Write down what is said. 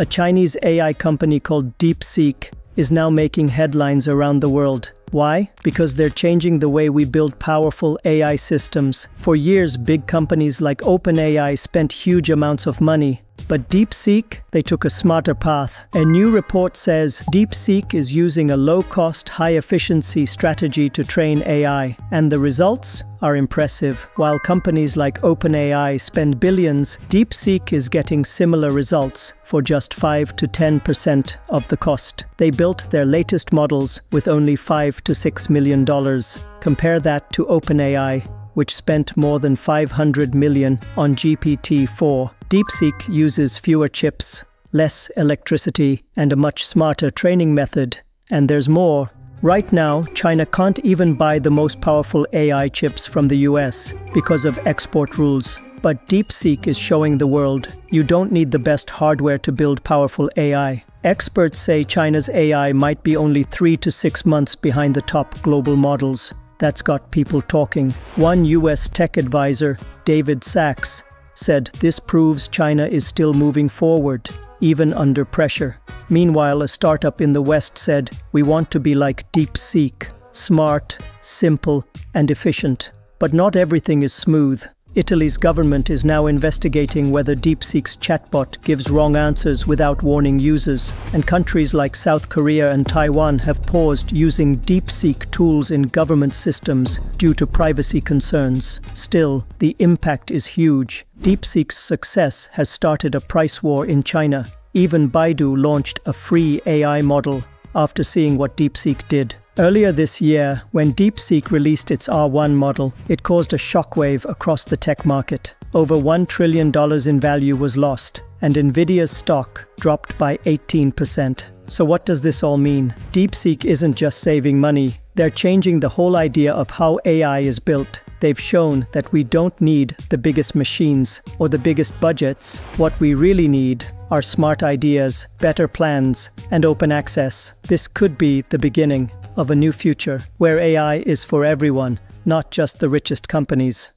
A Chinese AI company called DeepSeek is now making headlines around the world. Why? Because they're changing the way we build powerful AI systems. For years, big companies like OpenAI spent huge amounts of money. But DeepSeek, they took a smarter path. A new report says DeepSeek is using a low-cost, high-efficiency strategy to train AI. And the results are impressive. While companies like OpenAI spend billions, DeepSeek is getting similar results for just 5 to 10% of the cost. They built their latest models with only $5 to $6 million. Compare that to OpenAI, which spent more than $500 million on GPT-4. DeepSeek uses fewer chips, less electricity, and a much smarter training method. And there's more. Right now, China can't even buy the most powerful AI chips from the US because of export rules. But DeepSeek is showing the world you don't need the best hardware to build powerful AI. Experts say China's AI might be only 3 to 6 months behind the top global models. That's got people talking. One US tech advisor, David Sachs, said this proves China is still moving forward, even under pressure. Meanwhile, a startup in the West said, "We want to be like DeepSeek, smart, simple, and efficient." But not everything is smooth. Italy's government is now investigating whether DeepSeek's chatbot gives wrong answers without warning users, and countries like South Korea and Taiwan have paused using DeepSeek tools in government systems due to privacy concerns. Still, the impact is huge. DeepSeek's success has started a price war in China. Even Baidu launched a free AI model after seeing what DeepSeek did. Earlier this year, when DeepSeek released its R1 model, it caused a shockwave across the tech market. Over $1 trillion in value was lost, and Nvidia's stock dropped by 18%. So what does this all mean? DeepSeek isn't just saving money. They're changing the whole idea of how AI is built. They've shown that we don't need the biggest machines or the biggest budgets. What we really need are smart ideas, better plans, and open access. This could be the beginning of a new future where AI is for everyone, not just the richest companies.